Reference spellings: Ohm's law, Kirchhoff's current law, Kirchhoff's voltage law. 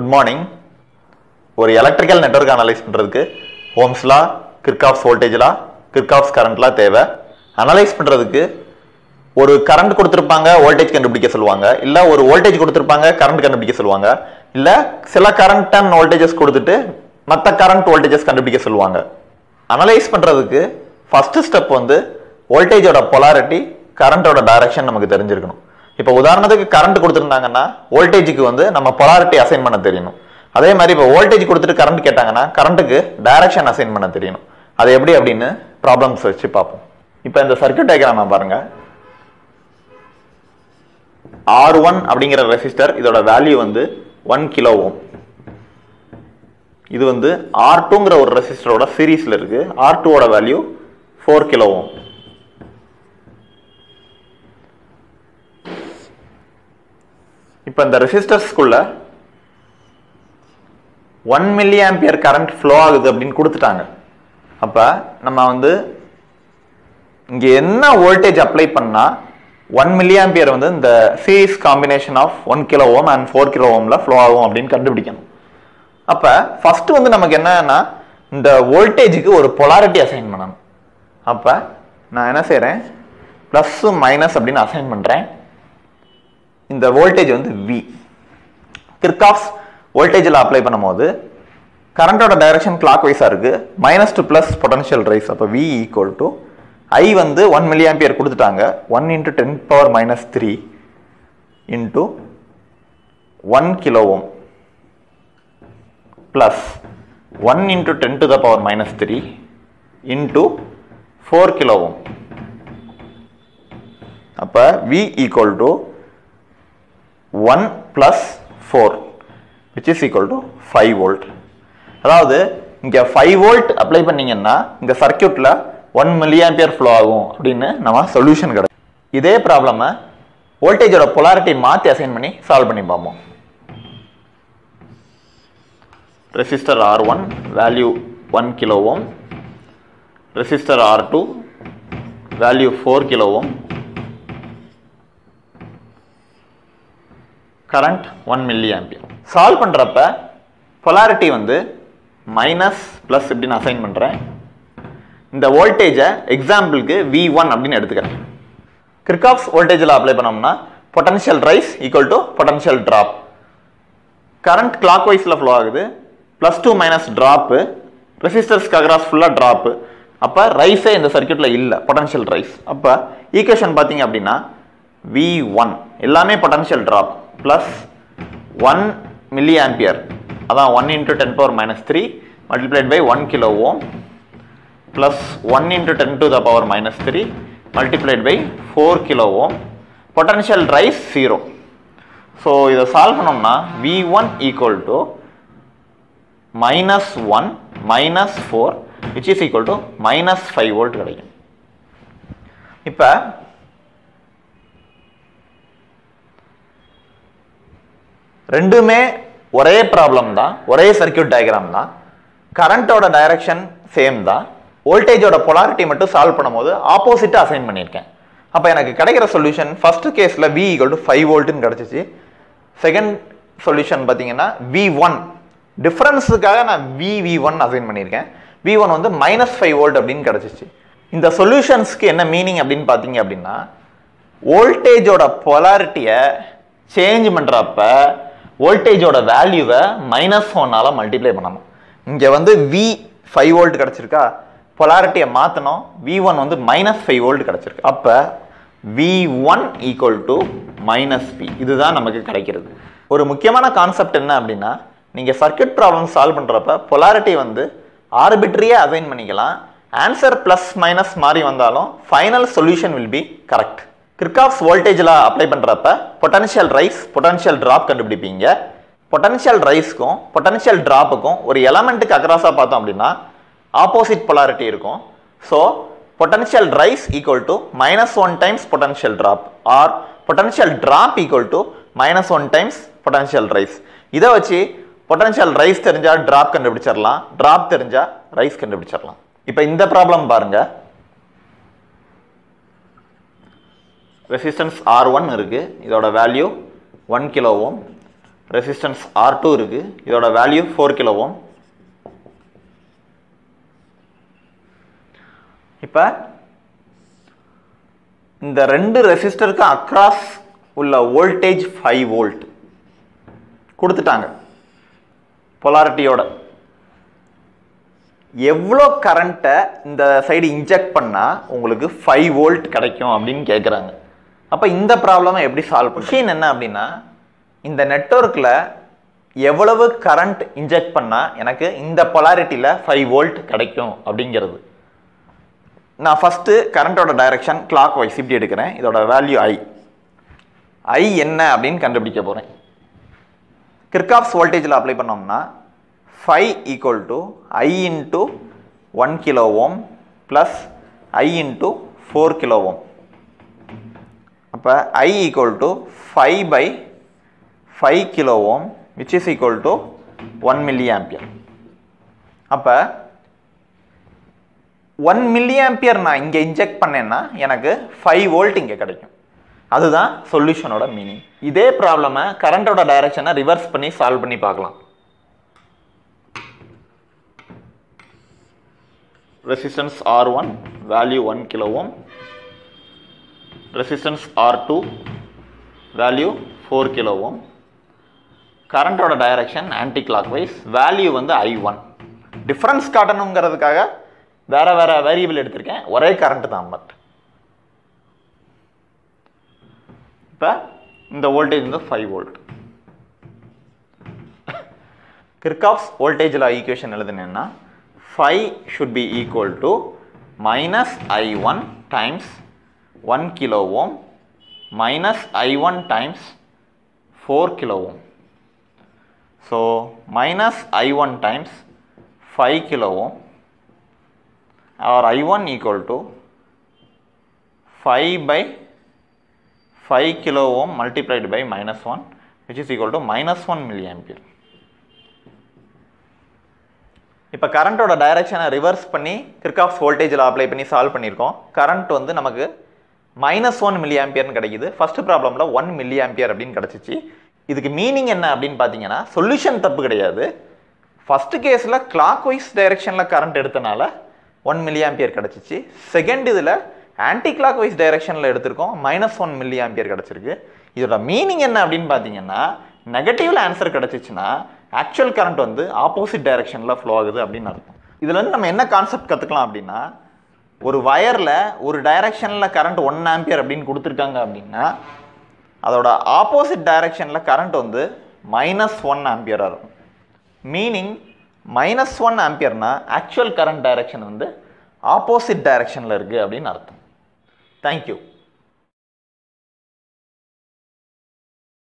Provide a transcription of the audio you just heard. Good morning. ஒரு electrical network analyse பண்றதுக்கு Ohm's law, Kirchhoff's voltage law, Kirchhoff's current law தேவை. Analyse பண்றதுக்கு ஒரு கரண்ட் கொடுத்திருப்பாங்க, வோல்டேஜ் கண்டுபிடிக்க சொல்லுவாங்க. இல்ல ஒரு வோல்டேஜ் கொடுத்திருப்பாங்க, கரண்ட் கண்டுபிடிக்க சொல்லுவாங்க. இல்ல சில கரண்ட் அண்ட் வோல்டேஜஸ் கொடுத்துட்டு மற்ற கரண்ட் வோல்டேஜஸ் கண்டுபிடிக்க சொல்லுவாங்க. அனலைஸ் பண்றதுக்கு ஃபர்ஸ்ட் ஸ்டெப் வந்து வோல்டேஜோட polarity, கரண்டோட டைரக்ஷன் நமக்கு தெரிஞ்சிருக்கணும். இப்போ உதாரணத்துக்கு கரண்ட் கொடுத்திருந்தாங்கன்னா வோல்டேஜ்க்கு வந்து நம்ம polarity அசைன் பண்ண தெரியணும். அதே மாதிரி இப்போ வோல்டேஜ் கொடுத்துட்டு கரண்ட் கேட்டாங்கன்னா கரண்ட்க்கு டைரக்ஷன் அசைன் பண்ண தெரியணும். அது எப்படி அப்படினு ப்ராப்ளம்ஸ் வச்சு பார்ப்போம். இப்போ இந்த சர்க்யூட் டயகிராமை பாருங்க. R1 அப்படிங்கிற ரெசிஸ்டர் இதோட வேல்யூ வந்து 1 கிலோ ஓம். இது வந்து R2ங்கற ஒரு ரெசிஸ்டரோட சீரிஸ்ல இருக்கு. R2 ஓட வேல்யூ 4 கிலோ ஓம். இப்போ இந்த ரெசிஸ்டர்ஸ்க்குள்ள 1 மில்லி ஆம்பியர் கரண்ட் ஃப்ளோ ஆகுது அப்படின்னு கொடுத்துட்டாங்க. அப்போ நம்ம வந்து இங்கே என்ன வோல்டேஜ் அப்ளை பண்ணால் 1 மில்லி ஆம்பியர் வந்து இந்த series combination of 1 kilo ohm and 4 kilo ஓமில் ஃப்ளோ ஆகும் அப்படின்னு கண்டுபிடிக்கணும். அப்போ ஃபஸ்ட்டு வந்து நமக்கு என்னன்னா இந்த வோல்டேஜுக்கு ஒரு பொலாரிட்டி அசைன் பண்ணணும். அப்போ நான் என்ன செய்கிறேன், ப்ளஸ் மைனஸ் அப்படின்னு அசைன் பண்ணுறேன். இந்த வோல்டேஜ் வந்து V. கிர்ச்சாஃப்ஸ் வோல்டேஜில் அப்ளை பண்ணும்போது கரண்டோட டைரக்ஷன் கிளாக் வைஸாக இருக்குது. Minus to plus potential rise. அப்போ V ஈக்குவல் டு I வந்து 1 மில்லி ஆம்பியர் கொடுத்துட்டாங்க. 1 × 10⁻³ into 1 kilo ohm plus 1 × 10⁻³ into 4 kilo ohm. அப்போ V equal to 1 + 4 which is equal to 5 volt. அதாவது இங்கே 5 volt அப்ளை பண்ணீங்கன்னா இந்த சர்க்கியூட்டில் 1 மில்லியாம்பியர் ஃப்ளோ ஆகும் அப்படின்னு நம்ம சொல்யூஷன் கிடைக்கும். இதே ப்ராப்ளமை வோல்டேஜோட பொலாரிட்டி மாற்றி அசைன் பண்ணி சால்வ் பண்ணி பார்ப்போம். Resistor R1 value 1 kilo ohm, resistor R2 value 4 kilo ohm, current 1 milli ampere. Solve பண்ணுறப்ப பொலாரிட்டி வந்து மைனஸ் ப்ளஸ் இப்படின்னு அசைன் பண்ணுறேன். இந்த வோல்டேஜை எக்ஸாம்பிளுக்கு V1 அப்படின்னு எடுத்துக்கிறேன். கிர்ச்சாஃப்ஸ் வோல்டேஜில் அப்ளை பண்ணோம்னா potential rise equal to potential drop. Current clock வைஸில் ஃப்ளோ ஆகுது. +2 - ட்ராப்பு, ரெசிஸ்டர்ஸ்க்கு அக்ராஸ் ஃபுல்லாக ட்ராப்பு. அப்போ ரைஸே இந்த சர்க்யூட்டில் இல்லை, பொட்டன்ஷியல் ரைஸ். அப்போ ஈக்குவேஷன் பார்த்தீங்க அப்படின்னா V1 எல்லாமே பொட்டன்ஷியல் ட்ராப் plus 1 மில்லி ஆம்பியர், அதான் 1 × 10⁻³ multiplied by 1 கிலோ ஓம் plus 1 × 10⁻³ multiplied by 4 கிலோ ஓம். potential rise 0. ஸோ இதை சால்வ் பண்ணோம்னா V1 equal to -1 - 4 which is equal to -5 volt கிடைக்கும். இப்போ ரெண்டுமே ஒரே ப்ராப்ளம் தான், ஒரே சர்க்யூட் டயக்ராம் தான், கரண்ட்டோட டைரக்ஷன் சேம் தான். வோல்டேஜோட பொலாரிட்டி மட்டும் சால்வ் பண்ணும்போது ஆப்போசிட்டாக அசைன் பண்ணியிருக்கேன். அப்போ எனக்கு கிடைக்கிற சொல்யூஷன் ஃபஸ்ட்டு கேஸில் V = 5 voltன்னு கிடச்சிச்சு. செகண்ட் சொல்யூஷன் பார்த்தீங்கன்னா V1 டிஃப்ரென்ஸுக்காக நான் V1 அசைன் பண்ணியிருக்கேன். V1 வந்து -5 volt அப்படின்னு கிடச்சிச்சு. இந்த சொல்யூஷன்ஸ்க்கு என்ன மீனிங் அப்படின்னு பார்த்தீங்க அப்படின்னா வோல்டேஜோட பொலாரிட்டியை சேஞ்ச் பண்ணுறப்ப வோல்டேஜோட வேல்யூவை -1ஆல் மல்டிப்ளை பண்ணணும். இங்கே வந்து V 5 volt கிடச்சிருக்கா, பொலாரிட்டியை மாற்றணும். V1 வந்து -5 volt கிடச்சிருக்கு. அப்போ V1 = -V. இதுதான் நமக்கு கிடைக்கிறது. ஒரு முக்கியமான கான்செப்ட் என்ன அப்படின்னா நீங்கள் சர்க்யூட் ப்ராப்ளம் சால்வ் பண்ணுறப்ப பொலாரிட்டி வந்து ஆர்பிட்ரியாக அசைன் பண்ணிக்கலாம். ஆன்சர் +- மாதிரி வந்தாலும் final solution will be correct. Kirchhoff's வோல்டேஜில் அப்ளை பண்ணுறப்ப பொட்டன்ஷியல் ரைஸ், பொட்டன்ஷியல் ட்ராப் கண்டுபிடிப்பீங்க. பொட்டன்ஷியல் ரைஸ்க்கும் பொட்டன்ஷியல் ட்ராப்புக்கும் ஒரு எலமெண்ட்டுக்கு அக்ராஸாக பார்த்தோம் அப்படின்னா ஆப்போசிட் பொலாரிட்டி இருக்கும். So potential rise = -1 times potential drop, or potential drop = -1 times potential rise. இதை வச்சு பொட்டன்ஷியல் ரைஸ் தெரிஞ்சால் ட்ராப் கண்டுபிடிச்சிடலாம், ட்ராப் தெரிஞ்சால் ரைஸ் கண்டுபிடிச்சிடலாம். இப்போ இந்த ப்ராப்ளம் பாருங்கள். ரெசிஸ்டன்ஸ் R1 இருக்குது, இதோட value 1 kilo ohm resistance R2 இருக்கு, இதோட value 4 kilo ohm. இப்போ இந்த ரெண்டு ரெசிஸ்டருக்கு அக்ராஸ் உள்ள வோல்டேஜ் 5 volt கொடுத்துட்டாங்க. பொலாரிட்டியோட எவ்வளோ கரண்ட்டை இந்த சைடு இன்ஜெக்ட் பண்ணால் உங்களுக்கு 5 volt கிடைக்கும் அப்படின்னு கேட்குறாங்க. அப்போ இந்த ப்ராப்ளமை எப்படி சால்வ் பண்ணணும் என்ன அப்படின்னா, இந்த நெட்வொர்க்கில் எவ்வளவு கரண்ட் இன்ஜெக்ட் பண்ணால் எனக்கு இந்த பொலாரிட்டியில் 5 volt கிடைக்கும் அப்படிங்கிறது. நான் ஃபஸ்ட்டு கரண்ட்டோட டைரெக்ஷன் கிளாக் வைஸ் இப்படி எடுக்கிறேன். இதோட வேல்யூ ஐ என்ன அப்படின்னு கண்டுபிடிக்க போகிறேன். கிர்ச்ஹாப்ஸ் வோல்டேஜில் அப்ளை பண்ணோம்னா 5 = I × 1 kilo ohm + I × 4 kilo ohm. அப்போ I = 5/5 kilo ohm which is equal to 1 milliampere. அப்போ 1 milliampere நான் இங்கே இன்ஜெக்ட் பண்ணேன்னா எனக்கு 5 volt இங்கே கிடைக்கும். அதுதான் சொல்யூஷனோட மீனிங். இதே ப்ராப்ளமை கரண்ட்டோட டைரக்ஷனை ரிவர்ஸ் பண்ணி சால்வ் பண்ணி பார்க்கலாம். Resistance R1 value 1 kilo ohm, resistance R2 value 4 kilo ohm. கரண்ட்டோட direction anti clock wise, value I1. Difference காட்டணுங்கிறதுக்காக வேறு வேறு வேரியபிள் எடுத்திருக்கேன், ஒரே கரண்ட்டு தான். பட் இப்போ இந்த voltage 5 volt. Kirchhoff's voltage law equation எழுதுனேன்னா 5 should be equal to -I1 times 1 kilo ohm - I1 times 4 kilo ohm. So -I1 times 5 kilo ohm, or I1 = 5/5 kilo ohm multiplied by -1 which is equal to -1 milliampere. இப்போ கரண்ட்டோட டைரக்ஷனை reverse பண்ணி Kirchhoff's வோல்டேஜில் apply பண்ணி solve பண்ணியிருக்கோம். Current நமக்கு -1 milliampere கிடைக்குது. First ப்ராப்ளமில் 1 milliampere அப்படின்னு கிடச்சிச்சு. இதுக்கு மீனிங் என்ன அப்படின்னு பார்த்தீங்கன்னா, சொல்யூஷன் தப்பு கிடையாது. ஃபஸ்ட்டு கேஸில் கிளாக் வைஸ் டைரெக்ஷனில் கரண்ட் எடுத்தனால 1 milliampere கிடச்சிச்சு. செகண்ட் இதில் ஆன்டி கிளாக் வைஸ் டைரெக்ஷனில் எடுத்திருக்கோம், -1 milliampere கிடச்சிருக்கு. இதோட மீனிங் என்ன அப்படின்னு பார்த்தீங்கன்னா, நெகட்டிவில் ஆன்சர் கிடச்சிச்சுன்னா ஆக்சுவல் கரண்ட் ஆப்போசிட் டைரெக்ஷனில் ஃப்ளோ ஆகுது அப்படின்னு அர்த்தம். இதுலேருந்து நம்ம என்ன கான்செப்ட் கற்றுக்கலாம் அப்படின்னா, ஒரு வயரில் ஒரு டைரெக்ஷனில் கரண்ட் 1 ampere அப்படின்னு கொடுத்துருக்காங்க அப்படின்னா அதோட ஆப்போசிட் டைரெக்ஷனில் கரண்ட் -1 ampere இருக்கும். மீனிங் -1 amperனா ஆக்சுவல் கரண்ட் டைரெக்ஷன் ஆப்போசிட் டைரெக்ஷனில் இருக்குது அப்படின்னு அர்த்தம். தேங்க்யூ.